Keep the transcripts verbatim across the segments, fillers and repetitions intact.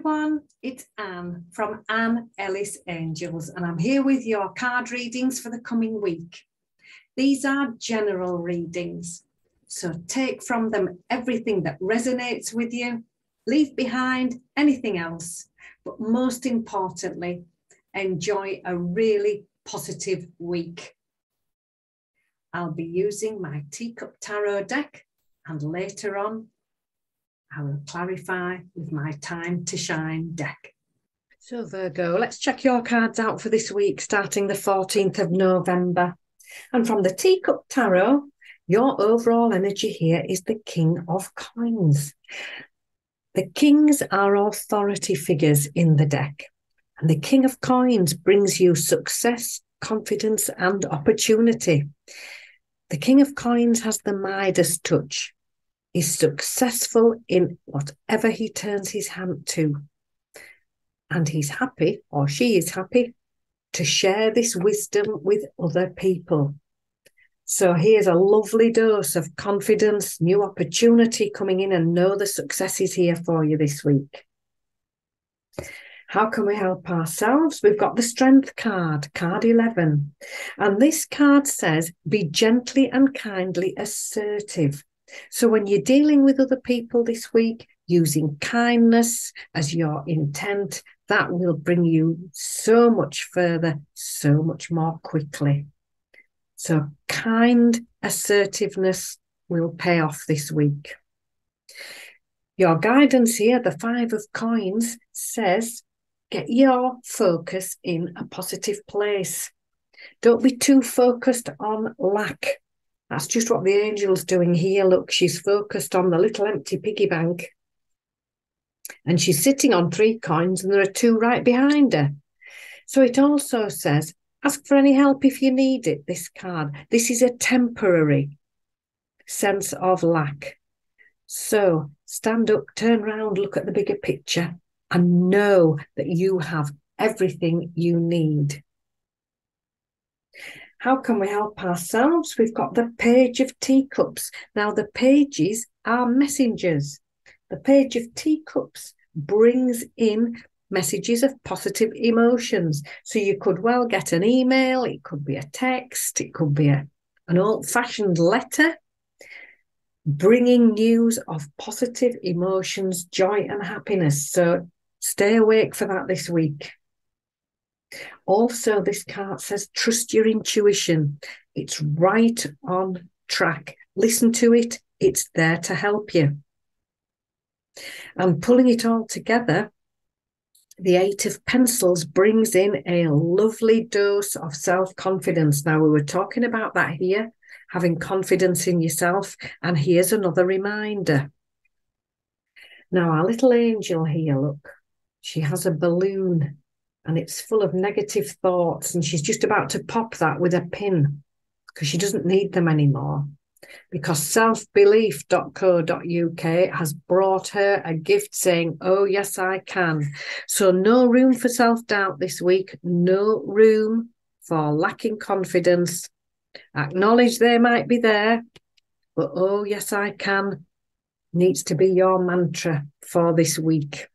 everyone, it's Anne from Anne Ellis Angels, and I'm here with your card readings for the coming week. These are general readings, so take from them everything that resonates with you, leave behind anything else, but most importantly, enjoy a really positive week. I'll be using my Teacup Tarot deck, and later on, I will clarify with my Time to Shine deck. So Virgo, let's check your cards out for this week, starting the fourteenth of November. And from the Teacup Tarot, your overall energy here is the King of Coins. The kings are authority figures in the deck. And the King of Coins brings you success, confidence and opportunity. The King of Coins has the Midas touch. He's successful in whatever he turns his hand to. And he's happy, or she is happy, to share this wisdom with other people. So here's a lovely dose of confidence, new opportunity coming in, and know the success is here for you this week. How can we help ourselves? We've got the Strength card, card eleven. And this card says, be gently and kindly assertive. So when you're dealing with other people this week, using kindness as your intent, that will bring you so much further, so much more quickly. So kind assertiveness will pay off this week. Your guidance here, the Five of Coins, says get your focus in a positive place. Don't be too focused on lack. That's just what the angel's doing here. Look, she's focused on the little empty piggy bank. And she's sitting on three coins and there are two right behind her. So it also says, ask for any help if you need it, this card. This is a temporary sense of lack. So stand up, turn round, look at the bigger picture and know that you have everything you need. How can we help ourselves? We've got the Page of Teacups. Now, the pages are messengers. The Page of Teacups brings in messages of positive emotions. So you could well get an email, it could be a text, it could be a, an old-fashioned letter, bringing news of positive emotions, joy and happiness. So stay awake for that this week. Also, this card says, trust your intuition. It's right on track. Listen to it. It's there to help you. And pulling it all together, the Eight of Pentacles brings in a lovely dose of self-confidence. Now, we were talking about that here, having confidence in yourself. And here's another reminder. Now, our little angel here, look, she has a balloon. And it's full of negative thoughts. And she's just about to pop that with a pin because she doesn't need them anymore. Because self belief dot co dot U K has brought her a gift saying, oh, yes, I can. So no room for self-doubt this week. No room for lacking confidence. Acknowledge they might be there. But oh, yes, I can needs to be your mantra for this week.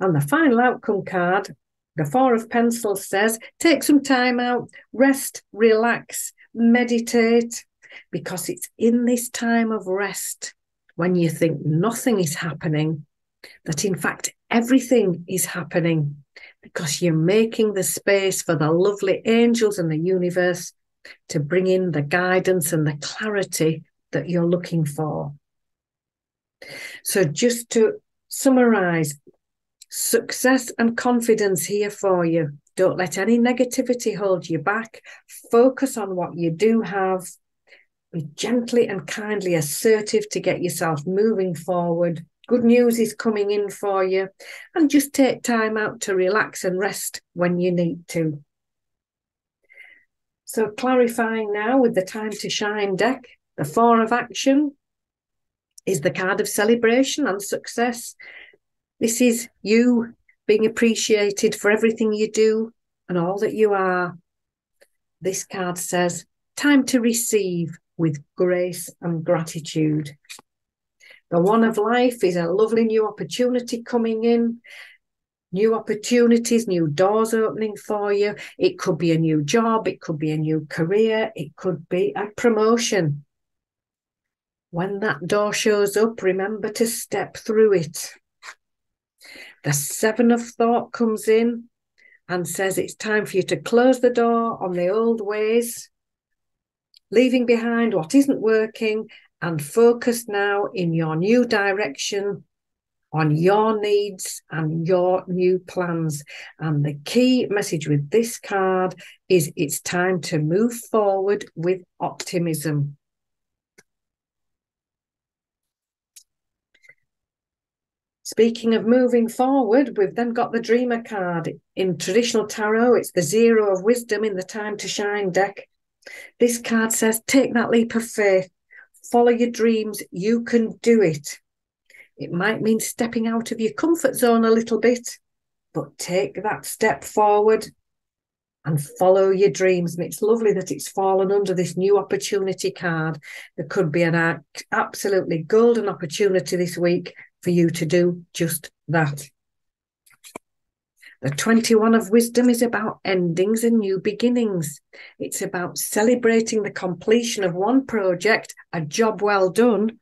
And the final outcome card, the Four of Pentacles, says, take some time out, rest, relax, meditate, because it's in this time of rest when you think nothing is happening, that in fact everything is happening, because you're making the space for the lovely angels and the universe to bring in the guidance and the clarity that you're looking for. So just to summarise, success and confidence here for you. Don't let any negativity hold you back. Focus on what you do have. Be gently and kindly assertive to get yourself moving forward. Good news is coming in for you. And just take time out to relax and rest when you need to. So clarifying now with the Time to Shine deck, the Four of Action is the card of celebration and success. This is you being appreciated for everything you do and all that you are. This card says, time to receive with grace and gratitude. The one of life is a lovely new opportunity coming in. New opportunities, new doors opening for you. It could be a new job. It could be a new career. It could be a promotion. When that door shows up, remember to step through it. The Seven of Thought comes in and says it's time for you to close the door on the old ways, leaving behind what isn't working, and focus now in your new direction on your needs and your new plans. And the key message with this card is it's time to move forward with optimism. Speaking of moving forward, we've then got the Dreamer card. In traditional tarot, it's the Zero of Wisdom in the Time to Shine deck. This card says, take that leap of faith, follow your dreams, you can do it. It might mean stepping out of your comfort zone a little bit, but take that step forward and follow your dreams. And it's lovely that it's fallen under this new opportunity card. There could be an absolutely golden opportunity this week for you to do just that. The twenty-one of Wisdom is about endings and new beginnings. It's about celebrating the completion of one project, a job well done,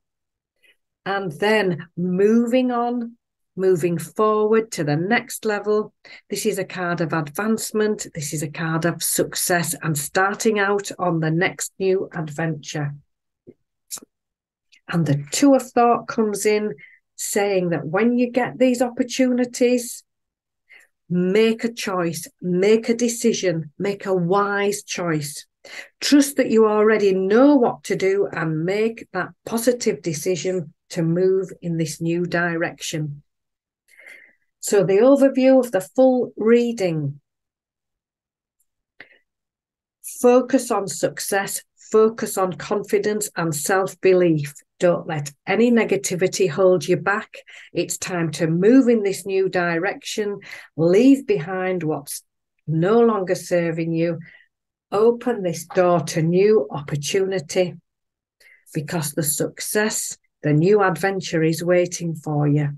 and then moving on, moving forward to the next level. This is a card of advancement. This is a card of success and starting out on the next new adventure. And the Two of Thought comes in saying that when you get these opportunities, make a choice, make a decision, make a wise choice. Trust that you already know what to do and make that positive decision to move in this new direction. So the overview of the full reading. Focus on success, focus on confidence and self-belief. Don't let any negativity hold you back. It's time to move in this new direction. Leave behind what's no longer serving you. Open this door to new opportunity, because the success, the new adventure is waiting for you.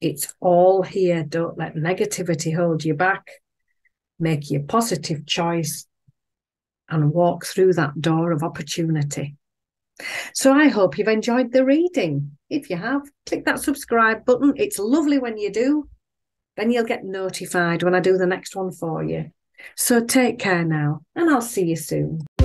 It's all here. Don't let negativity hold you back. Make your positive choice and walk through that door of opportunity. So I hope you've enjoyed the reading. If you have, click that subscribe button. It's lovely when you do. Then you'll get notified when I do the next one for you. So take care now, and I'll see you soon.